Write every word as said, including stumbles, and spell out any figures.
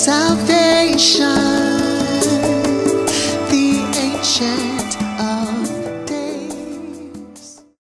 Salvation, the ancient